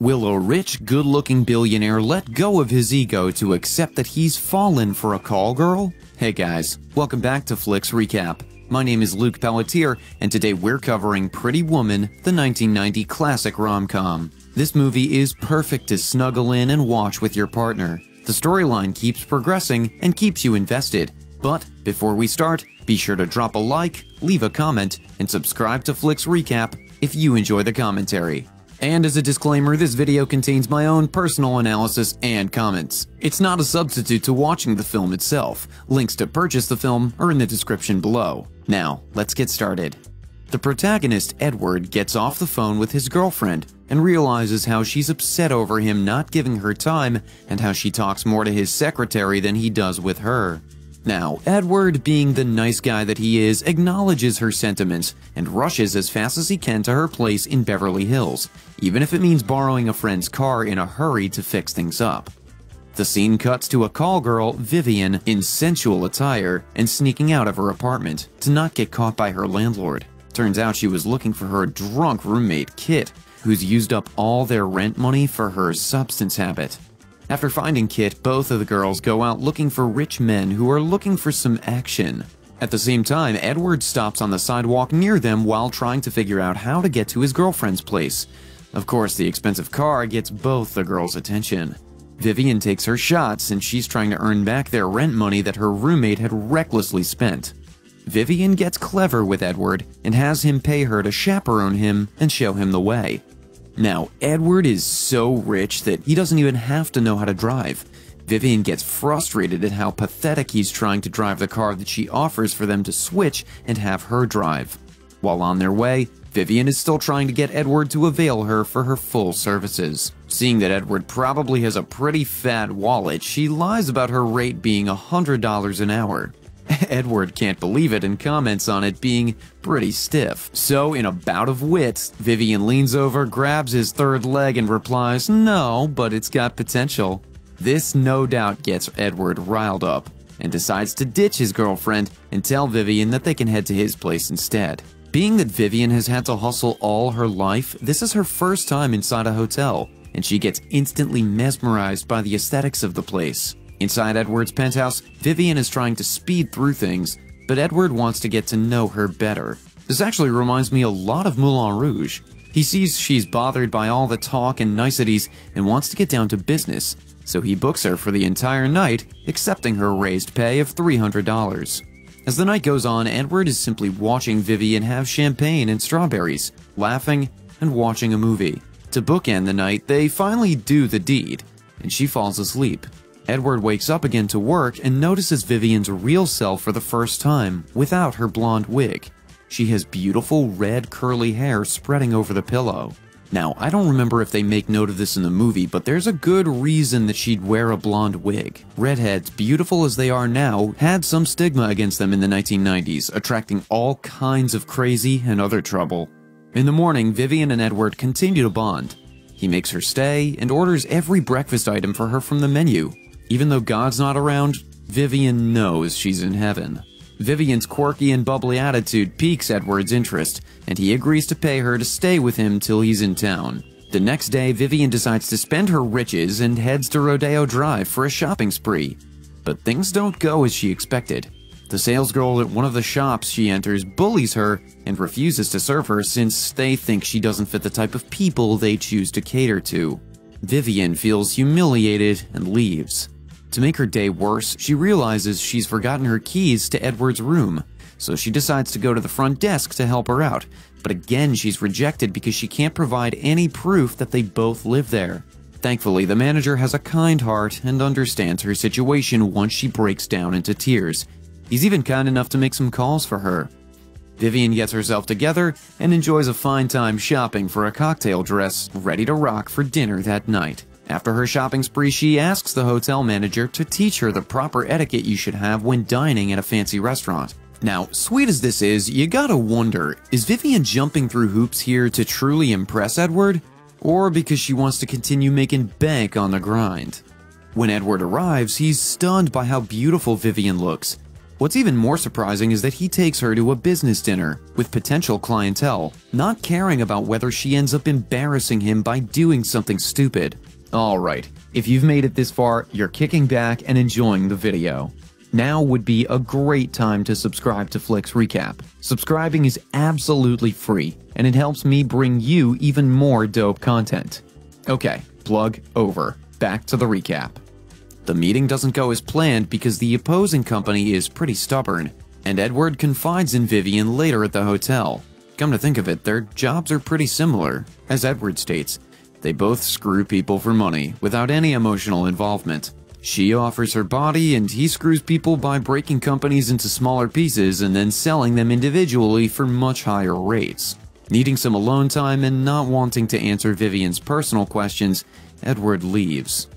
Will a rich, good-looking billionaire let go of his ego to accept that he's fallen for a call girl? Hey guys, welcome back to Flix Recap. My name is Luke Pelletier, and today we're covering Pretty Woman, the 1990 classic rom-com. This movie is perfect to snuggle in and watch with your partner. The storyline keeps progressing and keeps you invested. But before we start, be sure to drop a like, leave a comment, and subscribe to Flix Recap if you enjoy the commentary. And as a disclaimer, this video contains my own personal analysis and comments. It's not a substitute to watching the film itself. Links to purchase the film are in the description below. Now, let's get started. The protagonist, Edward, gets off the phone with his girlfriend and realizes how she's upset over him not giving her time and how she talks more to his secretary than he does with her. Now, Edward, being the nice guy that he is, acknowledges her sentiments and rushes as fast as he can to her place in Beverly Hills, even if it means borrowing a friend's car in a hurry to fix things up. The scene cuts to a call girl, Vivian, in sensual attire and sneaking out of her apartment to not get caught by her landlord. Turns out she was looking for her drunk roommate, Kit, who's used up all their rent money for her substance habit. After finding Kit, both of the girls go out looking for rich men who are looking for some action. At the same time, Edward stops on the sidewalk near them while trying to figure out how to get to his girlfriend's place. Of course, the expensive car gets both the girls' attention. Vivian takes her shot since she's trying to earn back their rent money that her roommate had recklessly spent. Vivian gets clever with Edward and has him pay her to chaperone him and show him the way. Now, Edward is so rich that he doesn't even have to know how to drive. Vivian gets frustrated at how pathetic he's trying to drive the car that she offers for them to switch and have her drive. While on their way, Vivian is still trying to get Edward to avail her for her full services. Seeing that Edward probably has a pretty fat wallet, she lies about her rate being $100 an hour. Edward can't believe it and comments on it being pretty stiff. So, in a bout of wits, Vivian leans over, grabs his third leg, and replies, "No, but it's got potential." This no doubt gets Edward riled up and decides to ditch his girlfriend and tell Vivian that they can head to his place instead. Being that Vivian has had to hustle all her life, this is her first time inside a hotel, and she gets instantly mesmerized by the aesthetics of the place. Inside Edward's penthouse, Vivian is trying to speed through things, but Edward wants to get to know her better. This actually reminds me a lot of Moulin Rouge. He sees she's bothered by all the talk and niceties and wants to get down to business, so he books her for the entire night, accepting her raised pay of $300. As the night goes on, Edward is simply watching Vivian have champagne and strawberries, laughing and watching a movie. To bookend the night, they finally do the deed, and she falls asleep. Edward wakes up again to work and notices Vivian's real self for the first time, without her blonde wig. She has beautiful red curly hair spreading over the pillow. Now, I don't remember if they make note of this in the movie, but there's a good reason that she'd wear a blonde wig. Redheads, beautiful as they are now, had some stigma against them in the 1990s, attracting all kinds of crazy and other trouble. In the morning, Vivian and Edward continue to bond. He makes her stay and orders every breakfast item for her from the menu. Even though God's not around, Vivian knows she's in heaven. Vivian's quirky and bubbly attitude piques Edward's interest, and he agrees to pay her to stay with him till he's in town. The next day, Vivian decides to spend her riches and heads to Rodeo Drive for a shopping spree. But things don't go as she expected. The salesgirl at one of the shops she enters bullies her and refuses to serve her since they think she doesn't fit the type of people they choose to cater to. Vivian feels humiliated and leaves. To make her day worse, she realizes she's forgotten her keys to Edward's room, so she decides to go to the front desk to help her out, but again she's rejected because she can't provide any proof that they both live there. Thankfully, the manager has a kind heart and understands her situation once she breaks down into tears. He's even kind enough to make some calls for her. Vivian gets herself together and enjoys a fine time shopping for a cocktail dress ready to rock for dinner that night. After her shopping spree, she asks the hotel manager to teach her the proper etiquette you should have when dining at a fancy restaurant. Now, sweet as this is, you gotta wonder, is Vivian jumping through hoops here to truly impress Edward? Or because she wants to continue making bank on the grind? When Edward arrives, he's stunned by how beautiful Vivian looks. What's even more surprising is that he takes her to a business dinner with potential clientele, not caring about whether she ends up embarrassing him by doing something stupid. Alright, if you've made it this far, you're kicking back and enjoying the video. Now would be a great time to subscribe to Flix Recap. Subscribing is absolutely free, and it helps me bring you even more dope content. Okay, plug over. Back to the recap. The meeting doesn't go as planned because the opposing company is pretty stubborn, and Edward confides in Vivian later at the hotel. Come to think of it, their jobs are pretty similar. As Edward states, they both screw people for money without any emotional involvement. She offers her body and he screws people by breaking companies into smaller pieces and then selling them individually for much higher rates. Needing some alone time and not wanting to answer Vivian's personal questions, Edward leaves.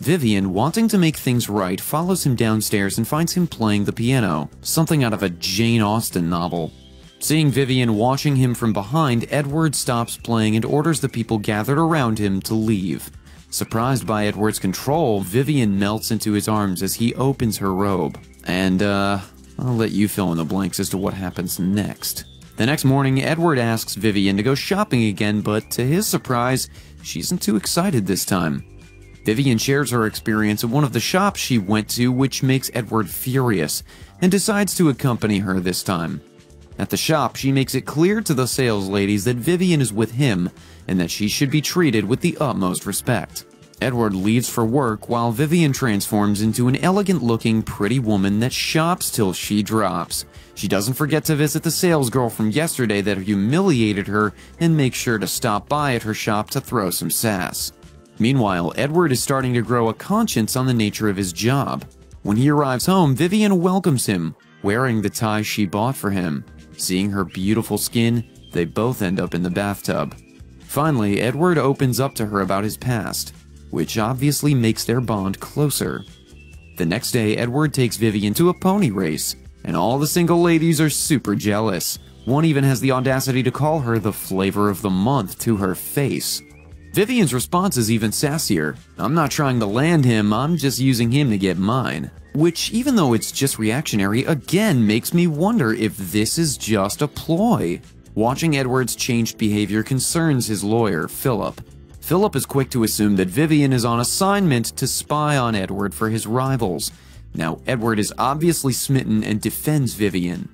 Vivian, wanting to make things right, follows him downstairs and finds him playing the piano, something out of a Jane Austen novel. Seeing Vivian watching him from behind, Edward stops playing and orders the people gathered around him to leave. Surprised by Edward's control, Vivian melts into his arms as he opens her robe. And, I'll let you fill in the blanks as to what happens next. The next morning, Edward asks Vivian to go shopping again, but to his surprise, she isn't too excited this time. Vivian shares her experience at one of the shops she went to, which makes Edward furious, and decides to accompany her this time. At the shop, she makes it clear to the sales ladies that Vivian is with him, and that she should be treated with the utmost respect. Edward leaves for work while Vivian transforms into an elegant-looking pretty woman that shops till she drops. She doesn't forget to visit the sales girl from yesterday that humiliated her and make sure to stop by at her shop to throw some sass. Meanwhile, Edward is starting to grow a conscience on the nature of his job. When he arrives home, Vivian welcomes him, wearing the tie she bought for him. Seeing her beautiful skin, they both end up in the bathtub. Finally, Edward opens up to her about his past, which obviously makes their bond closer. The next day, Edward takes Vivian to a pony race, and all the single ladies are super jealous. One even has the audacity to call her the flavor of the month to her face. Vivian's response is even sassier. I'm not trying to land him, I'm just using him to get mine. Which, even though it's just reactionary, again makes me wonder if this is just a ploy. Watching Edward's changed behavior concerns his lawyer, Philip. Philip is quick to assume that Vivian is on assignment to spy on Edward for his rivals. Now, Edward is obviously smitten and defends Vivian.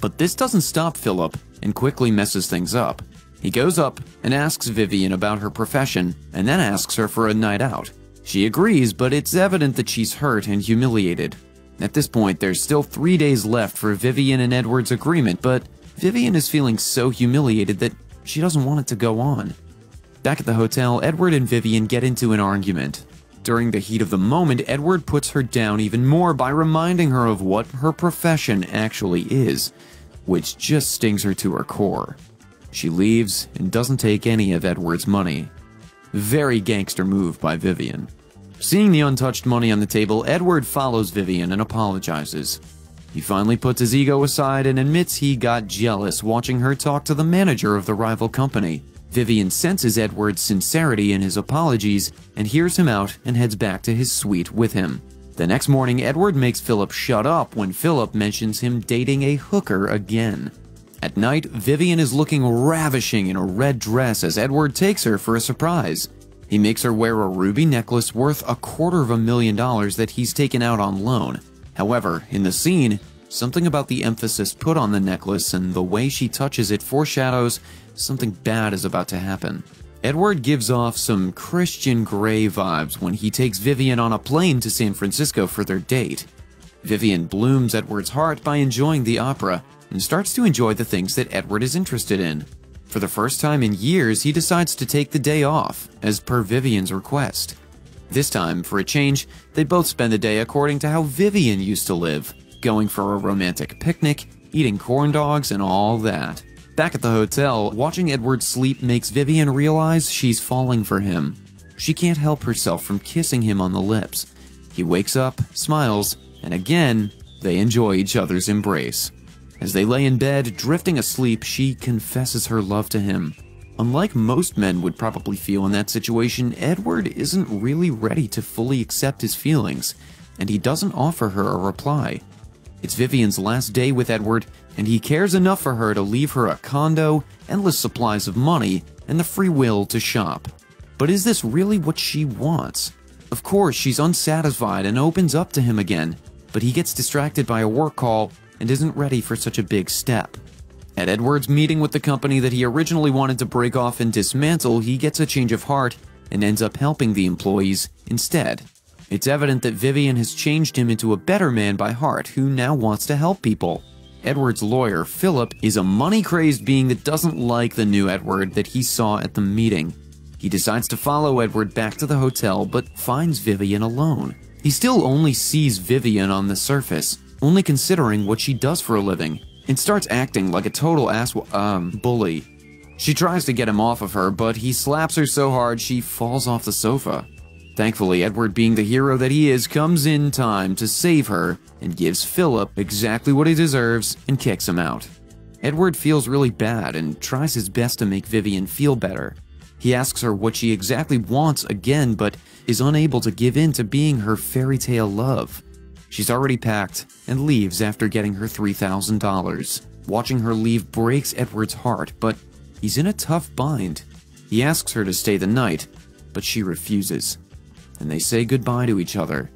But this doesn't stop Philip, and quickly messes things up. He goes up and asks Vivian about her profession, and then asks her for a night out. She agrees, but it's evident that she's hurt and humiliated. At this point, there's still 3 days left for Vivian and Edward's agreement, but Vivian is feeling so humiliated that she doesn't want it to go on. Back at the hotel, Edward and Vivian get into an argument. During the heat of the moment, Edward puts her down even more by reminding her of what her profession actually is, which just stings her to her core. She leaves and doesn't take any of Edward's money. Very gangster move by Vivian. Seeing the untouched money on the table, Edward follows Vivian and apologizes. He finally puts his ego aside and admits he got jealous watching her talk to the manager of the rival company. Vivian senses Edward's sincerity in his apologies and hears him out and heads back to his suite with him. The next morning, Edward makes Philip shut up when Philip mentions him dating a hooker again. At night, Vivian is looking ravishing in a red dress as Edward takes her for a surprise. He makes her wear a ruby necklace worth $250,000 that he's taken out on loan. However, in the scene, something about the emphasis put on the necklace and the way she touches it foreshadows something bad is about to happen. Edward gives off some Christian Gray vibes when he takes Vivian on a plane to San Francisco for their date. Vivian blooms Edward's heart by enjoying the opera and starts to enjoy the things that Edward is interested in. For the first time in years, he decides to take the day off, as per Vivian's request. This time, for a change, they both spend the day according to how Vivian used to live, going for a romantic picnic, eating corn dogs, and all that. Back at the hotel, watching Edward sleep makes Vivian realize she's falling for him. She can't help herself from kissing him on the lips. He wakes up, smiles, and again, they enjoy each other's embrace. As they lay in bed, drifting asleep, she confesses her love to him. Unlike most men would probably feel in that situation, Edward isn't really ready to fully accept his feelings, and he doesn't offer her a reply. It's Vivian's last day with Edward, and he cares enough for her to leave her a condo, endless supplies of money, and the free will to shop. But is this really what she wants? Of course, she's unsatisfied and opens up to him again, but he gets distracted by a work call and isn't ready for such a big step. At Edward's meeting with the company that he originally wanted to break off and dismantle, he gets a change of heart and ends up helping the employees instead. It's evident that Vivian has changed him into a better man by heart who now wants to help people. Edward's lawyer, Philip, is a money-crazed being that doesn't like the new Edward that he saw at the meeting. He decides to follow Edward back to the hotel but finds Vivian alone. He still only sees Vivian on the surface, only considering what she does for a living, and starts acting like a total bully. She tries to get him off of her, but he slaps her so hard she falls off the sofa. Thankfully, Edward, being the hero that he is, comes in time to save her and gives Philip exactly what he deserves and kicks him out. Edward feels really bad and tries his best to make Vivian feel better. He asks her what she exactly wants again, but is unable to give in to being her fairy tale love. She's already packed and leaves after getting her $3,000. Watching her leave breaks Edward's heart, but he's in a tough bind. He asks her to stay the night, but she refuses, and they say goodbye to each other.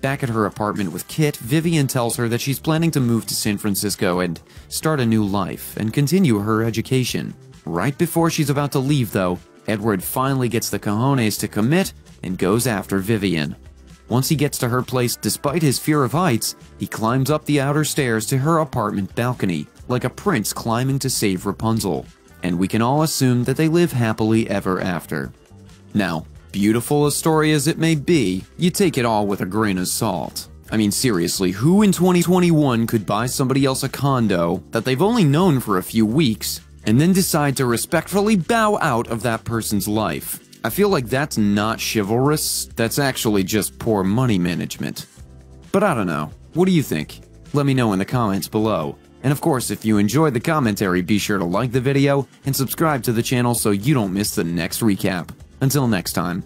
Back at her apartment with Kit, Vivian tells her that she's planning to move to San Francisco and start a new life and continue her education. Right before she's about to leave, though, Edward finally gets the cojones to commit and goes after Vivian. Once he gets to her place, despite his fear of heights, he climbs up the outer stairs to her apartment balcony, like a prince climbing to save Rapunzel. And we can all assume that they live happily ever after. Now, beautiful a story as it may be, you take it all with a grain of salt. I mean, seriously, who in 2021 could buy somebody else a condo that they've only known for a few weeks and then decide to respectfully bow out of that person's life? I feel like that's not chivalrous, that's actually just poor money management. But I don't know, what do you think? Let me know in the comments below. And of course, if you enjoyed the commentary, be sure to like the video and subscribe to the channel so you don't miss the next recap. Until next time.